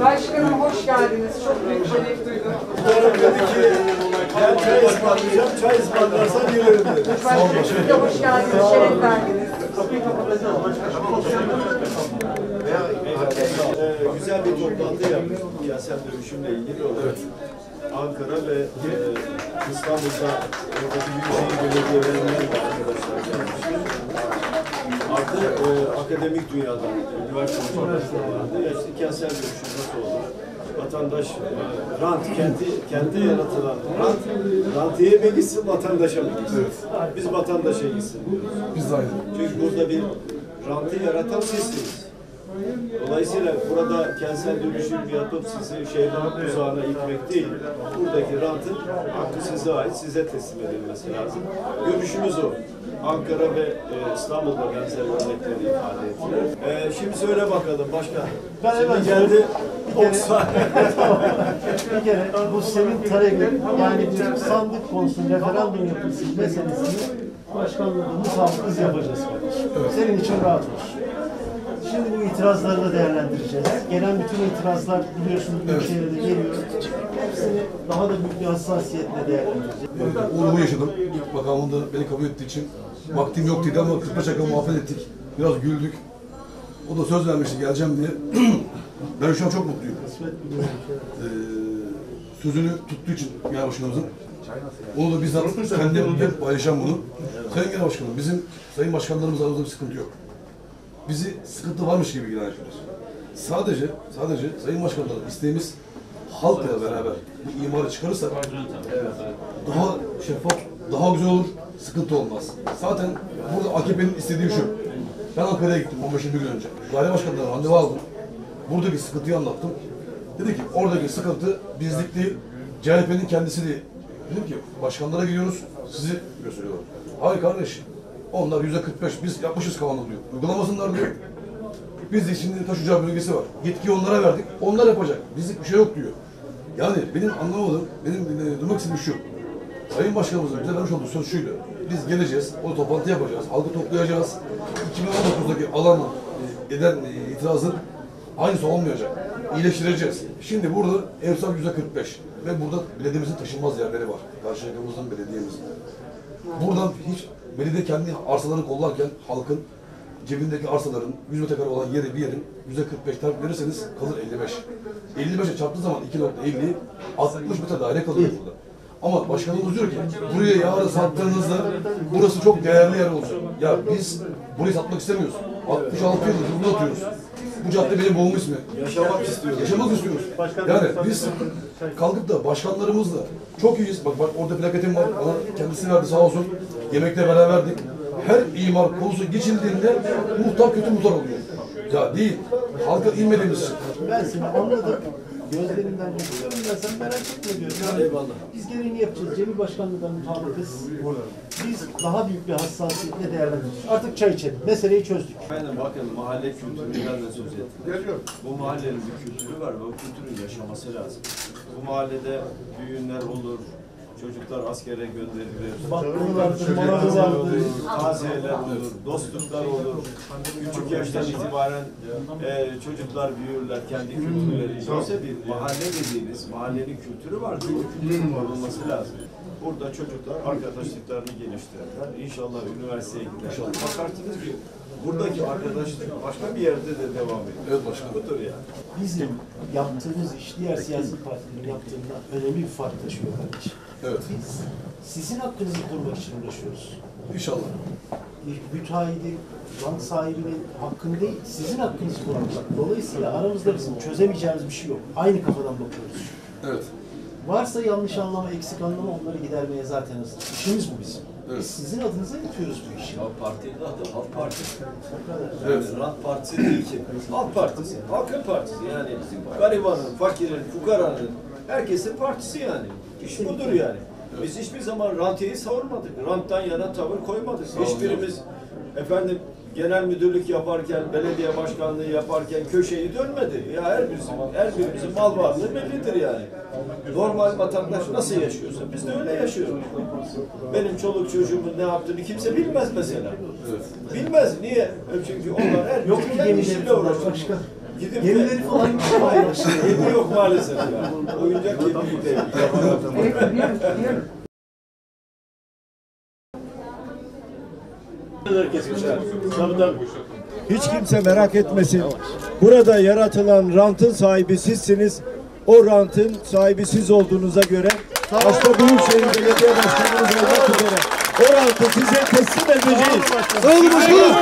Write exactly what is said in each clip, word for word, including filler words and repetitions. Başkanım hoş geldiniz. Çok büyük şeref duydum. Ben çay ısmarlayacağım. Çay ısmarlarsan yerim dedi. Başkanım hoş geldiniz. Şeref verdiniz. Kapıyı kapatacağız. Güzel bir toplantı yaptık. Siyaset dönüşümle ilgili olarak Ankara ve e, İstanbul'da oradaki Büyükşehir Belediyelerinin arkadaşlar gelmişti. Artı e, akademik dünyada, üniversite üniversiteler vardı. İşte kentsel dönüşüm nasıl olur? Vatandaş e, rant, kendi, kendi yaratılan rant, rantiye mi gitsin, vatandaşa mı gitsin? Evet. Biz vatandaşa gitsin diyoruz. Biz aynı. Çünkü burada bir rantı yaratan sizsiniz. Dolayısıyla burada kentsel dönüşüm yapıp sizi şeyden uzağına itmek değil, buradaki rantın hakkı size ait, size teslim edilmesi lazım. Görüşümüz o. Ankara ve e, İstanbul'da benzer örnekleri ifade ettiler. E, şimdi söyle bakalım başkan. Ben hemen geldi. Bir kere bu senin talebin, yani bir sandık konusu referandum yapılsın meselesini başkanlığımız halkımız yapacağız kardeşim. Evet. Senin için rahat olsun. Şimdi bu itirazları da değerlendireceğiz. Gelen bütün itirazlar biliyorsunuz Büyükşehir'e de geliyor. Hepsini daha da büyük bir hassasiyetle değerlendireceğiz. Evet, uğurlu yaşadım. İlk bakanlığım da beni kabul ettiği için vaktim yok dedi ama kırk beş dakika muhabbet ettik. Biraz güldük. O da söz vermişti geleceğim diye. Ben şu an çok mutluyum. ee, sözünü tuttuğu için genel başkanımızın. Onu da bizzat kendimle paylaşan bunu. Sayın Genel Başkanım, bizim sayın başkanlarımız aramızda bir sıkıntı yok. Bizi sıkıntı varmış gibi giren arkadaşlar. Sadece, sadece sayın başkanlarım isteğimiz halkla beraber bu imarı çıkarırsak daha şeffaf, daha güzel olur, sıkıntı olmaz. Zaten burada A K P'nin istediği şu. Ben Ankara'ya gittim on beşinci gün önce. Daire başkanlarına randevu aldım. Buradaki sıkıntıyı anlattım. Dedi ki oradaki sıkıntı bizlik değil, C H P'nin kendisi değil. Dedim ki başkanlara gidiyoruz, sizi gösteriyorlar. Hayır kardeş. Onlar yüzde kırk beş, biz yapmışız kavanozunu diyor. Uygulamasınlar diyor. Biz de şimdi taşıyacağı bölgesi var. Yetkiyi onlara verdik, onlar yapacak. Bizlik bir şey yok diyor. Yani benim anlamadığım, benim duymak istediğim şu. Sayın Başkanımızın bize vermiş olduğu söz şuydu. Biz geleceğiz, o toplantı yapacağız, halkı toplayacağız. iki bin on dokuzdaki alan eden itirazın aynısı olmayacak. İyileştireceğiz. Şimdi burada evsal yüzde kırk beş ve burada belediyemizin taşınmaz yerleri var. Karşıyaka'mızdan belediyemizin. Buradan hiç belediye kendi arsalarını kollarken halkın cebindeki arsaların yüz metrekare olan yeri bir yerin yüzde kırk beş tarif verirseniz kalır elli beş. Elli beşe çarptığı zaman iki nokta elli altmış metre daire kalıyor burada. Ama başkanımız diyor ki buraya yarı sattığınızda burası çok değerli yer olacak. Ya biz burayı satmak istemiyoruz. altmış altı yıldır burada atıyoruz. Bu cadde benim boğum ismi. Yaşamak istiyoruz. Yaşamak istiyoruz. Yani biz kalkıp da başkanlarımızla çok iyiyiz. Bak, bak orada plaketim var. Bana kendisi verdi sağ olsun. Yemekle beraberdik. Her imar konusu geçildiğinde muhtar kötü muhtar oluyor. Ya değil. Halka inmediğimiz için. Ben seni anladım. Gözlerinden geçiyorum ya sen merak etme diyorsun. Yani biz gereğini yapacağız. Cemil Başkanlığı'dan mutabıkız. Biz daha büyük bir hassasiyetle değerlendireceğiz. Artık çay içelim. Meseleyi çözdük. Aynen bakın mahalle kültüründen de söz ettik. Bu mahallenin bir kültürü var ve bu kültürün yaşaması lazım. Bu mahallede düğünler olur. Çocuklar askere gönderilir, çocuklar olur, taziyeler olur, dostluklar olur. Küçük yaştan itibaren e, çocuklar büyürler, kendi kültürleri. Yoksa bir mahalle dediğiniz, mahallenin kültürü var, kültürün korunması lazım. Burada çocuklar arkadaşlıklarını geliştirirler. İnşallah üniversiteye gider. Bakarsınız ki buradaki arkadaşlık başka bir yerde de devam ediyor. Evet başkanım. Budur yani. Bizim yaptığımız iş diğer siyasi partilerin yaptığında önemli bir fark taşıyor kardeşim. Evet. Biz sizin hakkınızı korumak için uğraşıyoruz. İnşallah. Bir müteahhidin, rant sahibinin hakkını değil, sizin hakkınızı korumak. Dolayısıyla aramızda bizim çözemeyeceğimiz bir şey yok. Aynı kafadan bakıyoruz. Evet. Varsa yanlış anlama, eksik anlama onları gidermeye zaten hazır. İşimiz bu bizim. Evet. Biz sizin adınıza yapıyoruz bu işi. Halk Partisi'nin adı Halk Partisi. Evet. Yani Halk Partisi değil ki. Halk Partisi, halkın partisi yani. Garibanın, fakirin, fukaranın, herkesin partisi yani. İş budur yani. Biz hiçbir zaman rantiyeyi savurmadık. Ranttan yana tavır koymadık. Hiçbirimiz efendim genel müdürlük yaparken, belediye başkanlığı yaparken köşeyi dönmedi. Ya her birisi, her birimizin mal varlığı bellidir yani. Normal vatandaş nasıl yaşıyorsa biz de öyle yaşıyoruz. Benim çoluk çocuğumun ne yaptığını kimse bilmez mesela. Bilmez. Niye? Çünkü onlar her yok mu yemişiyle uğraşıyor. Gemileri falan paylaşıyor. Gemi yok maalesef ya. Oyuncak gemi değil. Hiç kimse merak etmesin. Burada yaratılan rantın sahibi sizsiniz. O rantın sahibi siz olduğunuza göre başta Büyükşehir Belediye Başkanımız olmak üzere o rantı size teslim edeceğiz. Olmuşuz.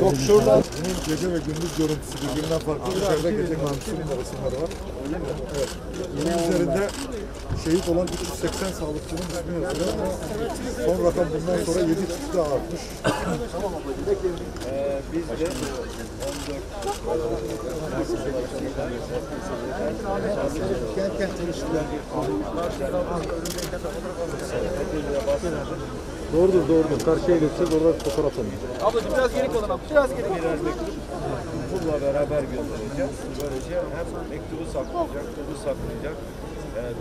Çok şuradan gece ve gündüz görüntüsü birbirinden farklı. Dışarıda gece mantıksının arasında var. Evet. Bunun üzerinde şehit olan üç yüz seksen sağlıkçının ismi yazıyor ama son rakam bundan sonra yedi kişi daha artmış. Biz de kenken tanıştılar. Doğrudur, doğrudur. Karşıya geçeceğiz, orada fotoğraf alın. Ablacığım biraz geri kalın, biraz geri kalın. Bununla beraber göndereceğiz. Böylece hem mektubu saklayacak, mektubu saklayacak.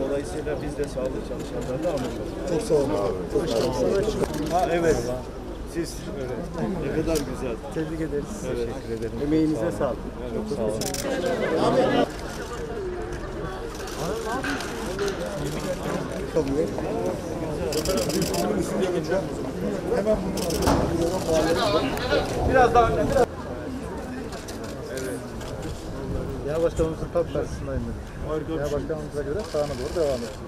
Dolayısıyla biz de sağlık çalışanlarını anlıyoruz. Çok sağ olun abi. Çok sağ olun. Ha evet. Siz öyle. Ne kadar güzel. Tebrik ederiz. Evet. Teşekkür ederim. Emeğinize sağlık. Çok sağ olun. Biraz daha önden. Biraz... Ya başkanımızın tam karşısındayım dedim. Ya başkanımıza göre sağına doğru devam ediyoruz.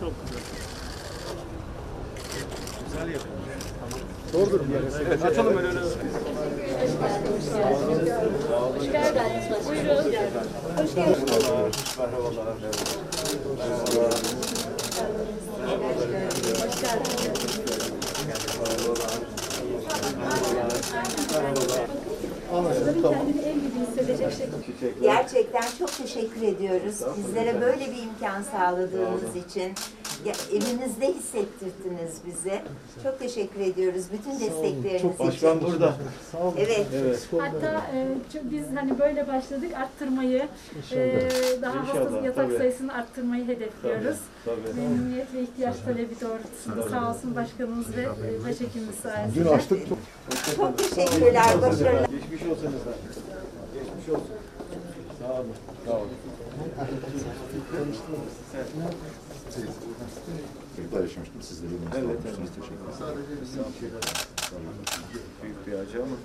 Çok güzel. Güzel yapın. Doğrudur mu? Evet, açalım öyle öyle. Hoş geldiniz. Buyurun. Hoş geldiniz. Merhabalar. Merhabalar. Hoş geldiniz. Gerçekten çok teşekkür ediyoruz. Bizlere böyle bir imkan sağladığınız için. Evinizde hissettirdiniz bizi. Çok teşekkür ediyoruz. Bütün destekleriniz için. Çok başkan burada. Evet. evet. Hatta e, biz hani böyle başladık arttırmayı, e, daha hasta yatak tabii. sayısını arttırmayı hedefliyoruz. Memnuniyet ve ihtiyaç talebi doğrultusunda sağ olsun başkanımız ve e, başhekimimiz sayesinde. Dün açtık. Çok, çok teşekkürler. Başarılar. Geçmiş olsanız da. Geçmiş olsun. Sağ olun. Sağ olun. Çocuklar yaşamıştım, siz de yolunuzda evet, olmuştunuz. Evet. Teşekkür ederim. Sadece bir sağlık. Büyük bir acı ama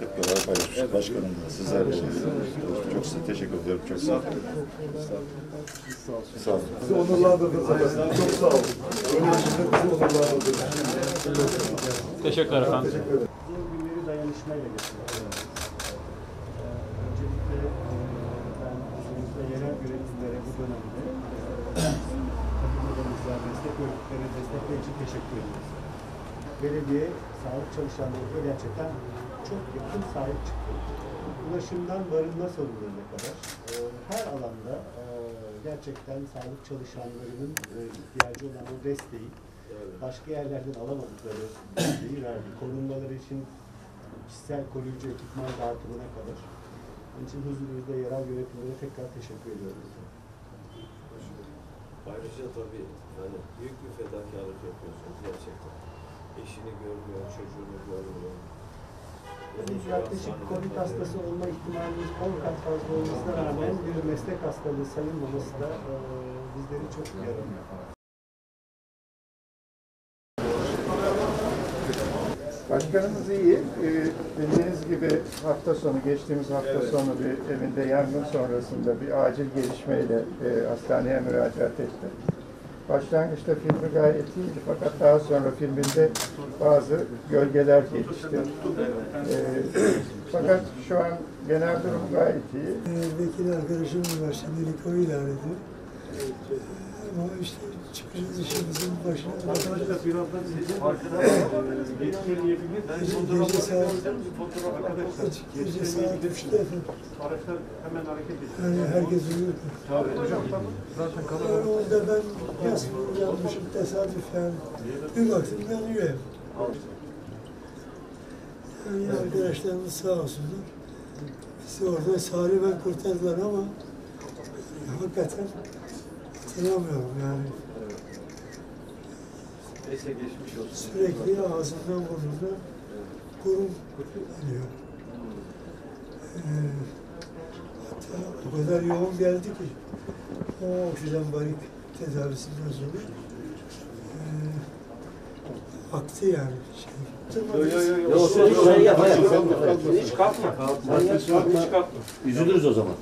hep beraber paylaşmışız. Evet. Başkanımla, sizler de. Çok size teşekkür ederim. Çok sağ olun. Sağ olun. Sizi onurlandırdınız. Çok sağ olun. Öyle düşünün, bizi onurlandırdınız. Teşekkürler efendim. Zor günleri dayanışmayla geçiyoruz. Yerel yönetimlere bu dönemde takımlarımızla destek örgütleri destekler için teşekkür ediyoruz. Belediye sağlık çalışanlarına gerçekten çok yakın sahip çıktı. Ulaşımdan barınma sorunlarına kadar e, her alanda e, gerçekten sağlık çalışanlarının e, ihtiyacı olan o desteği başka yerlerden alamadıkları desteği verdi. Korunmaları için kişisel koruyucu ekipman dağıtımına kadar. Onun için huzurinizde yerel yönetimlere tekrar teşekkür ediyorum. Ayrıca tabii yani büyük bir fedakarlık yapıyorsunuz gerçekten. Eşini görmüyor, çocuğunu görmüyor. Yaklaşık COVID hastası olma ihtimalimiz on kat fazla olmasına rağmen bir meslek hastalığı sayılmaması da e, bizleri çok yaralıyor. Başkanımız iyi. Ee, bildiğiniz gibi hafta sonu, geçtiğimiz hafta evet. sonu bir evinde yangın sonrasında bir acil gelişmeyle e, hastaneye müracaat etti. Başlangıçta filmi gayet iyiydi fakat daha sonra filminde bazı gölgeler geçti. Ee, fakat şu an genel durum gayet iyi. Ee, Vekil arkadaşımız var, şimdilik o ilan ediyor. Ama işte çıkınız işinizin başına. Arkadaşlar bir hafta sizin farkına yetkileyebiliriz. Gece saat Gece saat üçte efendim. Araçlar hemen hareket ediyor. Yani herkes uyuyor. Tabii hocam. Zaten kalabalık. Orada ben nasıl uyanmışım tesadüf yani. Bir baktım yanıyor ev. Yani arkadaşlarımız sağ olsunlar. Bizi orada salimen kurtardılar ama hakikaten hatırlamıyorum yani. Evet. Geçmiş olsun. Sürekli ağzından burnundan kurum geliyor. Ee, hatta o kadar yoğun geldi ki o oksijen barik tedavisinden sonra e, aktı yani şey. Yok yok yok. Yok sen hiç şey yap. Hiç kalkma. Hiç kalkma. Üzülürüz o zaman.